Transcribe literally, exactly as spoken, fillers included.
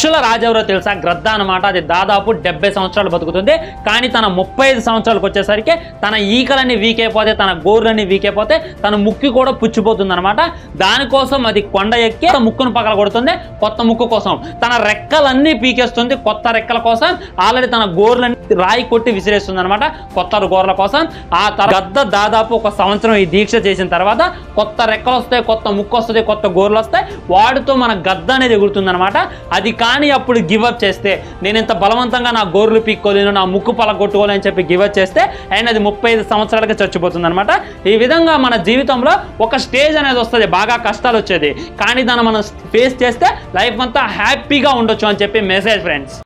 పక్షుల రాజెవరో తెలుసా? గ్రద్ద అన్నమాట. అది దాదాపు డెబ్బై సంవత్సరాలు బతుకుతుంది. కానీ తన ముప్పై ఐదు సంవత్సరాలకు వచ్చేసరికి తన ఈకలన్నీ వీకైపోతే, తన గోర్లన్నీ వీకైపోతే, తన ముక్కు కూడా పుచ్చిపోతుంది అనమాట. దానికోసం అది కొండ ఎక్కి ముక్కును పగల కొడుతుంది కొత్త ముక్కు కోసం. తన రెక్కలన్నీ పీకేస్తుంది కొత్త రెక్కల కోసం. ఆల్రెడీ తన గోర్లన్నీ రాయి కొట్టి విసిరేస్తుంది అనమాట కొత్త గోర్ల కోసం. ఆ గద్ద దాదాపు ఒక సంవత్సరం ఈ దీక్ష చేసిన తర్వాత కొత్త రెక్కలు వస్తాయి, కొత్త ముక్కు వస్తుంది, కొత్త గోర్లు వస్తాయి. వాటితో మన గద్ద అనేది ఎగురుతుంది అనమాట. అది కానీ అప్పుడు గివప్ చేస్తే, నేను ఇంత బలవంతంగా నా గోర్లు పీక్కోలేను, నా ముక్కు పలగొట్టుకోలేను అని చెప్పి గివప్ చేస్తే ఆయన అది ముప్పై ఐదు సంవత్సరాలకి చచ్చిపోతుంది అనమాట. ఈ విధంగా మన జీవితంలో ఒక స్టేజ్ అనేది వస్తుంది, బాగా కష్టాలు వచ్చేది. కానీ దాన్ని మనం ఫేస్ చేస్తే లైఫ్ అంతా హ్యాపీగా ఉండొచ్చు అని చెప్పి మెసేజ్ ఫ్రెండ్స్.